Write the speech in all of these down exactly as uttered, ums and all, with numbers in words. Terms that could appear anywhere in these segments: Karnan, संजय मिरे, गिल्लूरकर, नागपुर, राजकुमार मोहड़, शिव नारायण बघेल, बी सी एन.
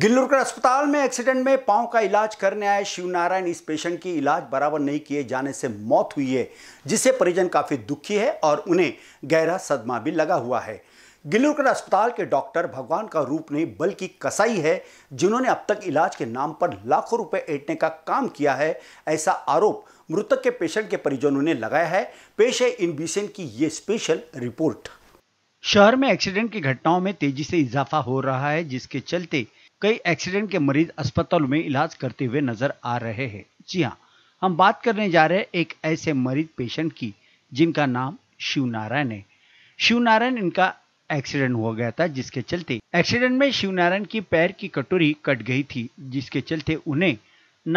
गिल्लूरकर अस्पताल में एक्सीडेंट में पांव का इलाज करने आए शिव नारायण, इस पेशेंट की इलाज बराबर नहीं किए जाने से मौत हुई है, जिससे परिजन काफ़ी दुखी है और उन्हें गहरा सदमा भी लगा हुआ है। गिल्लूरकर अस्पताल के डॉक्टर भगवान का रूप नहीं बल्कि कसाई है, जिन्होंने अब तक इलाज के नाम पर लाखों रुपए ऐंठने का काम किया है, ऐसा आरोप मृतक के पेशेंट के परिजनों ने लगाया है। पेश है इन बीसेंट की ये स्पेशल रिपोर्ट। शहर में एक्सीडेंट की घटनाओं में तेजी से इजाफा हो रहा है, जिसके चलते कई एक्सीडेंट के मरीज अस्पतालों में इलाज करते हुए नजर आ रहे हैं। जी हाँ, हम बात करने जा रहे हैं एक ऐसे मरीज पेशेंट की जिनका नाम शिव नारायण है। शिव नारायण, इनका एक्सीडेंट हो गया था, जिसके चलते एक्सीडेंट में शिव नारायण की पैर की कटोरी कट गई थी, जिसके चलते उन्हें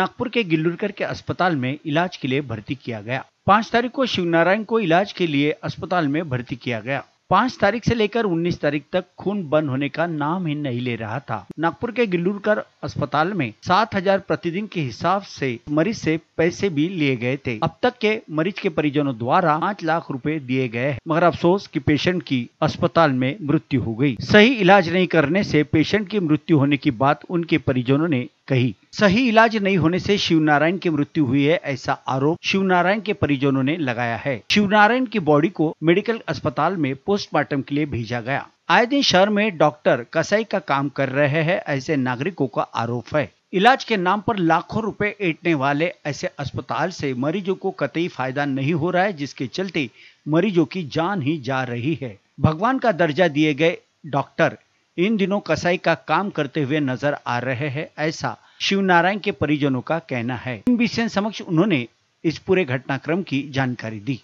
नागपुर के गिल्लूरकर के अस्पताल में इलाज के लिए भर्ती किया गया। पाँच तारीख को शिव नारायण को इलाज के लिए अस्पताल में भर्ती किया गया। पाँच तारीख से लेकर उन्नीस तारीख तक खून बंद होने का नाम ही नहीं ले रहा था। नागपुर के गिल्लूरकर अस्पताल में सात हजार प्रतिदिन के हिसाब से मरीज से पैसे भी लिए गए थे। अब तक के मरीज के परिजनों द्वारा पाँच लाख रुपए दिए गए, मगर अफसोस कि पेशेंट की अस्पताल में मृत्यु हो गई। सही इलाज नहीं करने से पेशेंट की मृत्यु होने की बात उनके परिजनों ने कही। सही इलाज नहीं होने से शिव नारायण की मृत्यु हुई है, ऐसा आरोप शिव नारायण के परिजनों ने लगाया है। शिव नारायण की बॉडी को मेडिकल अस्पताल में पोस्टमार्टम के लिए भेजा गया। आए दिन शहर में डॉक्टर कसाई का काम कर रहे हैं, ऐसे नागरिकों का आरोप है। इलाज के नाम पर लाखों रुपए ऐंठने वाले ऐसे अस्पताल से मरीजों को कतई फायदा नहीं हो रहा है, जिसके चलते मरीजों की जान ही जा रही है। भगवान का दर्जा दिए गए डॉक्टर इन दिनों कसाई का काम करते हुए नजर आ रहे हैं, ऐसा शिव नारायण के परिजनों का कहना है। इन बीसें समक्ष उन्होंने इस पूरे घटनाक्रम की जानकारी दी।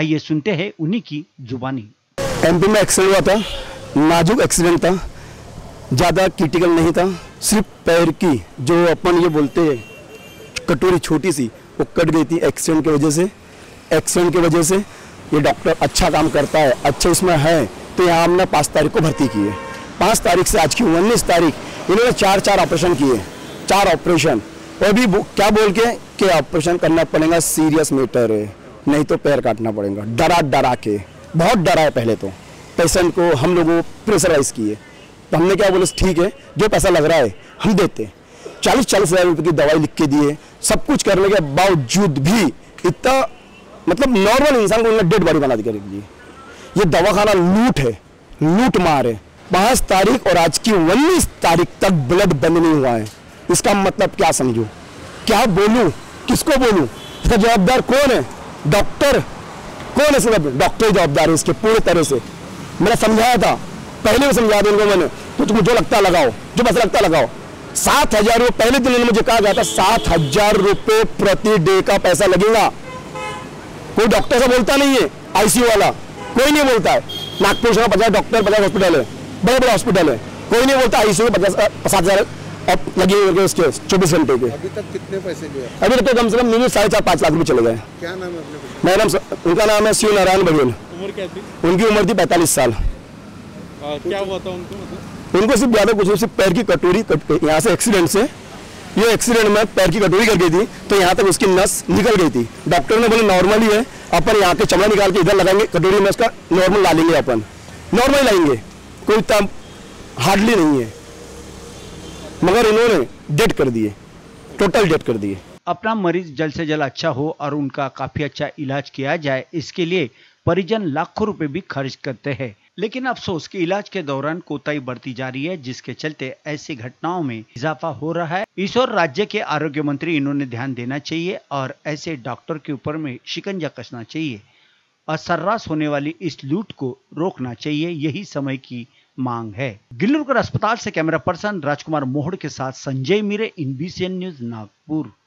आइए सुनते हैं उन्हीं की जुबानी। एमपी में एक्सीडेंट हुआ था, नाजुक एक्सीडेंट था, ज्यादा क्रिटिकल नहीं था। सिर्फ पैर की जो अपन ये बोलते हैं कटोरी छोटी सी, वो कट गई थी एक्सीडेंट की वजह से। एक्सीडेंट की वजह से ये डॉक्टर अच्छा काम करता है, अच्छे इसमें है, तो यहाँ हमने पाँच तारीख को भर्ती की है। पाँच तारीख से आज की उन्नीस तारीख इन्होंने चार चार ऑपरेशन किए, चार ऑपरेशन, और भी क्या बोल के कि ऑपरेशन करना पड़ेगा, सीरियस मैटर है, नहीं तो पैर काटना पड़ेगा। डरा डरा के बहुत डरा है। पहले तो पेशेंट को हम लोगों प्रेशराइज किए, तो हमने क्या बोला, ठीक है जो पैसा लग रहा है हम देते, चालीस चालीस हज़ार रुपये की दवाई लिख के दिए। सब कुछ करने के बावजूद भी इतना, मतलब नॉर्मल इंसान को उन्होंने डेड बॉडी बना के रख दी। ये दवाखाना लूट है, लूट मार है। पाँच तारीख और आज की उन्नीस तारीख तक ब्लड बंद नहीं हुआ है। इसका मतलब क्या समझूं, क्या बोलूं, किसको बोलूं? इसका जवाबदार कौन है? डॉक्टर कौन है? सब डॉक्टर जवाबदार है इसके पूरे तरह से। मैंने समझाया था, पहले भी समझा दिया उनको मैंने, तो तुमको जो लगता लगाओ, जो पैसा लगता लगाओ। सात हजार रुपये पहले दिन मुझे कहा गया था, सात हजार रुपये प्रति डे का पैसा लगेगा। कोई डॉक्टर से बोलता नहीं है, आईसीयू वाला कोई नहीं बोलता है। नागपुर से पचास डॉक्टर, पचास हॉस्पिटल है, बड़े बड़े हॉस्पिटल है, कोई नहीं बोलता आईसीयू में पचास सात हजार अब लगे हुए उसके चौबीस घंटे के। अभी तक कितने पैसे लिए? अभी तक तो कम से कम मिनिमम साढ़े चार पाँच लाख रुपये चले गए। क्या नाम है अपने? मेरा नाम, उनका नाम है शिव नारायण बघेल। उम्र क्या थी? उनकी उम्र थी पैंतालीस साल। क्या हुआ था उनको? मतलब उनको सिर्फ ज़्यादा कुछ नहीं, सिर्फ पैर की कटोरी कट गई। यहाँ से एक्सीडेंट से, ये एक्सीडेंट में पैर की कटोरी कर गई थी, तो यहाँ तक उसकी नस निकल गई थी। डॉक्टर ने बोले नॉर्मली है, अपन यहाँ के चमड़ा निकाल के इधर लगाएंगे कटोरी में, उसका नॉर्मल डालेंगे, अपन नॉर्मल लाएंगे, कोई इतना हार्डली नहीं है, मगर इन्होंने डेड कर दिए, टोटल डेड कर दिए। अपना मरीज जल्द से जल्द अच्छा हो और उनका काफी अच्छा इलाज किया जाए, इसके लिए परिजन लाखों रुपए भी खर्च करते हैं, लेकिन अफसोस कि इलाज के दौरान कोताही बढ़ती जा रही है, जिसके चलते ऐसी घटनाओं में इजाफा हो रहा है। इस और राज्य के आरोग्य मंत्री इन्होंने ध्यान देना चाहिए और ऐसे डॉक्टर के ऊपर में शिकंजा कसना चाहिए और सर्रास होने वाली इस लूट को रोकना चाहिए, यही समय की मांग है। गिल्लूरकर अस्पताल से कैमरा पर्सन राजकुमार मोहड़ के साथ संजय मिरे, in बी सी एन news, नागपुर।